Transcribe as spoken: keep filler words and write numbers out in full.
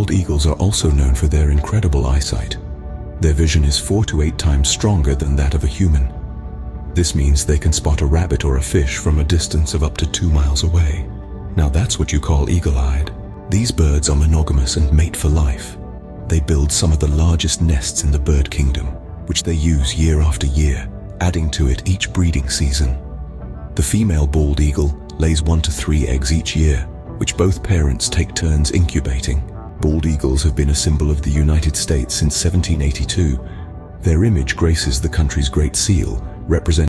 bald eagles are also known for their incredible eyesight. Their vision is four to eight times stronger than that of a human. This means they can spot a rabbit or a fish from a distance of up to two miles away. Now that's what you call eagle-eyed. These birds are monogamous and mate for life. They build some of the largest nests in the bird kingdom, which they use year after year, adding to it each breeding season. The female bald eagle lays one to three eggs each year, which both parents take turns incubating. Bald eagles have been a symbol of the United States since seventeen eighty-two. Their image graces the country's Great Seal, representing